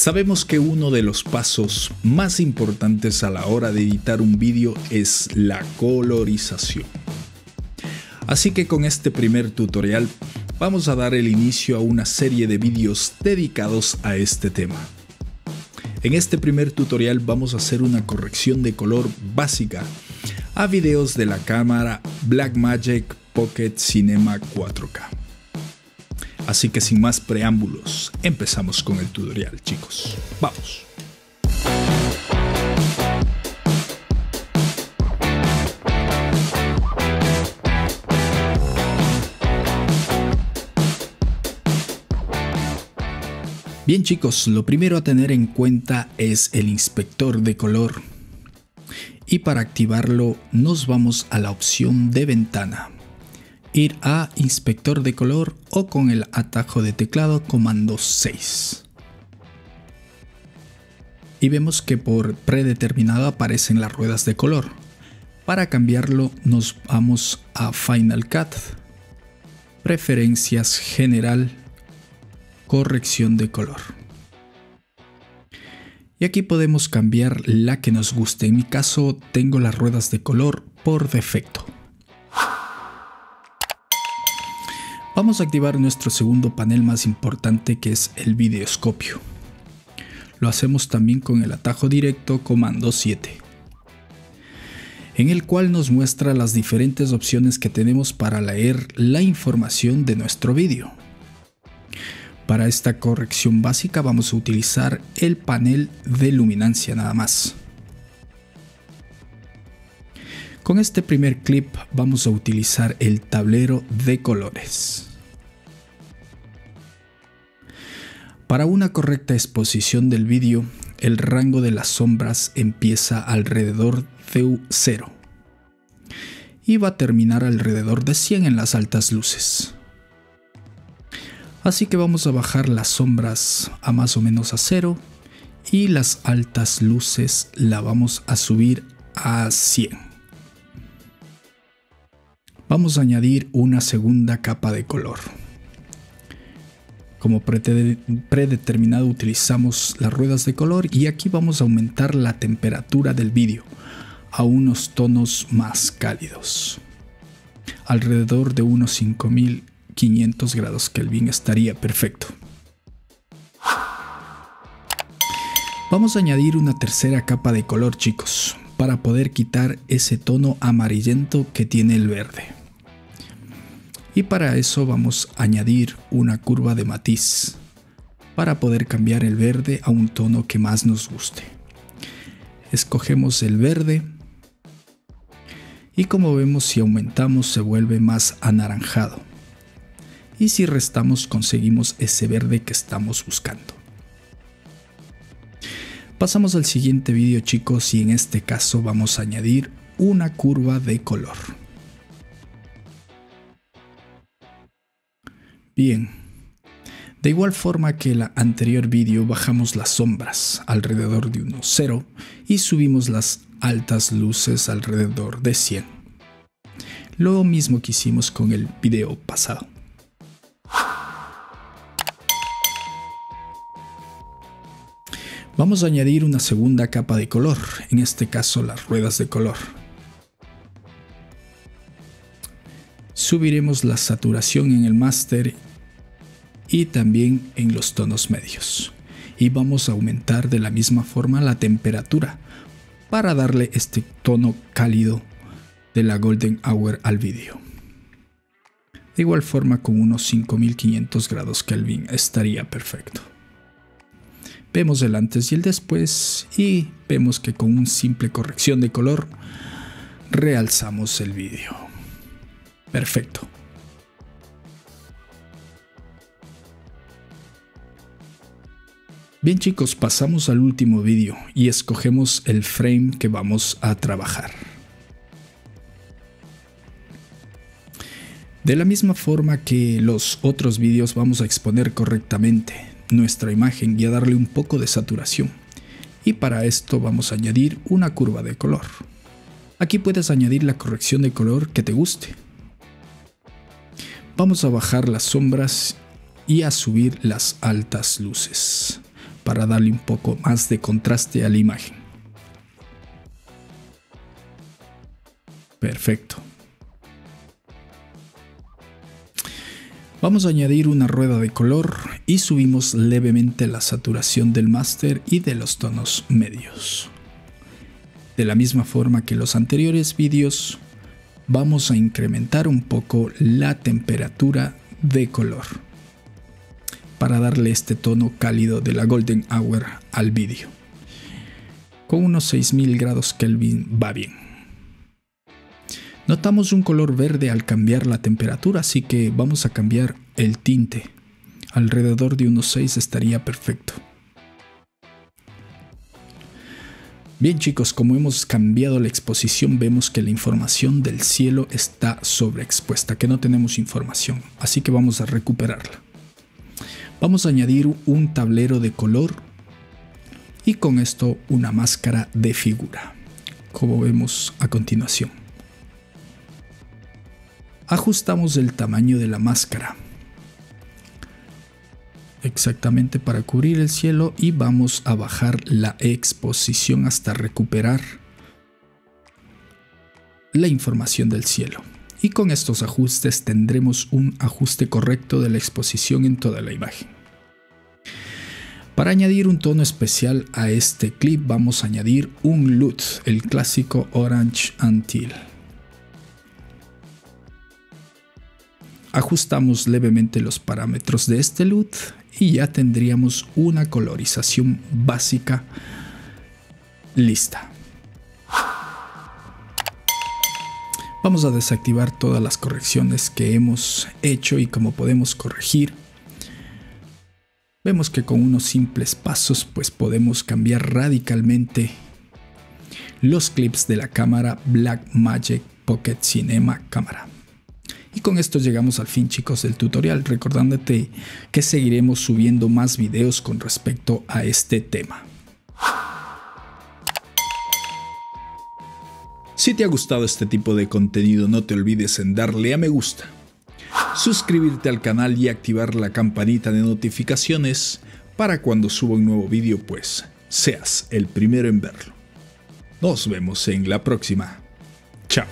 Sabemos que uno de los pasos más importantes a la hora de editar un vídeo es la colorización. Así que con este primer tutorial vamos a dar el inicio a una serie de vídeos dedicados a este tema. En este primer tutorial vamos a hacer una corrección de color básica a videos de la cámara Blackmagic Pocket Cinema 4K. Así que sin más preámbulos, empezamos con el tutorial, chicos. ¡Vamos! Bien, chicos, lo primero a tener en cuenta es el inspector de color. Y para activarlo nos vamos a la opción de ventana. Ir a inspector de color o con el atajo de teclado comando 6. Y vemos que por predeterminado aparecen las ruedas de color. Para cambiarlo nos vamos a Final Cut, Preferencias General, Corrección de color. Y aquí podemos cambiar la que nos guste. En mi caso tengo las ruedas de color por defecto. Vamos a activar nuestro segundo panel más importante, que es el videoscopio. Lo hacemos también con el atajo directo comando 7. En el cual nos muestra las diferentes opciones que tenemos para leer la información de nuestro vídeo. Para esta corrección básica vamos a utilizar el panel de luminancia nada más. Con este primer clip vamos a utilizar el tablero de colores. Para una correcta exposición del vídeo, el rango de las sombras empieza alrededor de 0 y va a terminar alrededor de 100 en las altas luces. Así que vamos a bajar las sombras a más o menos a 0 y las altas luces la vamos a subir a 100. Vamos a añadir una segunda capa de color. Como predeterminado utilizamos las ruedas de color y aquí vamos a aumentar la temperatura del vídeo a unos tonos más cálidos. Alrededor de unos 5.500 grados Kelvin estaría perfecto. Vamos a añadir una tercera capa de color, chicos, para poder quitar ese tono amarillento que tiene el verde. Y para eso vamos a añadir una curva de matiz para poder cambiar el verde a un tono que más nos guste. Escogemos el verde y como vemos, si aumentamos se vuelve más anaranjado. Y si restamos conseguimos ese verde que estamos buscando. Pasamos al siguiente vídeo, chicos, y en este caso vamos a añadir una curva de color. Bien, de igual forma que el anterior vídeo bajamos las sombras alrededor de unos 0 y subimos las altas luces alrededor de 100. Lo mismo que hicimos con el vídeo pasado. Vamos a añadir una segunda capa de color, en este caso las ruedas de color. Subiremos la saturación en el máster y también en los tonos medios. Y vamos a aumentar de la misma forma la temperatura para darle este tono cálido de la Golden Hour al vídeo. De igual forma, con unos 5.500 grados Kelvin estaría perfecto. Vemos el antes y el después y vemos que con una simple corrección de color realzamos el vídeo. Perfecto. Bien, chicos, pasamos al último vídeo y escogemos el frame que vamos a trabajar. De la misma forma que los otros vídeos vamos a exponer correctamente nuestra imagen y a darle un poco de saturación, y para esto vamos a añadir una curva de color. Aquí puedes añadir la corrección de color que te guste. Vamos a bajar las sombras y a subir las altas luces para darle un poco más de contraste a la imagen. Perfecto. Vamos a añadir una rueda de color y subimos levemente la saturación del máster y de los tonos medios. De la misma forma que los anteriores vídeos, vamos a incrementar un poco la temperatura de color para darle este tono cálido de la Golden Hour al vídeo. Con unos 6000 grados Kelvin va bien. Notamos un color verde al cambiar la temperatura, así que vamos a cambiar el tinte. Alrededor de unos 6 estaría perfecto. Bien chicos, como hemos cambiado la exposición, vemos que la información del cielo está sobreexpuesta, que no tenemos información, así que vamos a recuperarla. Vamos a añadir un tablero de color y con esto una máscara de figura, como vemos a continuación. Ajustamos el tamaño de la máscara exactamente para cubrir el cielo y vamos a bajar la exposición hasta recuperar la información del cielo. Y con estos ajustes tendremos un ajuste correcto de la exposición en toda la imagen. Para añadir un tono especial a este clip vamos a añadir un LUT, el clásico Orange and Teal. Ajustamos levemente los parámetros de este LUT y ya tendríamos una colorización básica lista. Vamos a desactivar todas las correcciones que hemos hecho y como podemos corregir, vemos que con unos simples pasos pues podemos cambiar radicalmente los clips de la cámara Blackmagic Pocket Cinema cámara. Y con esto llegamos al fin chicos del tutorial, recordándote que seguiremos subiendo más videos con respecto a este tema. Si te ha gustado este tipo de contenido no te olvides en darle a me gusta, suscribirte al canal y activar la campanita de notificaciones para cuando suba un nuevo video pues seas el primero en verlo. Nos vemos en la próxima. Chao.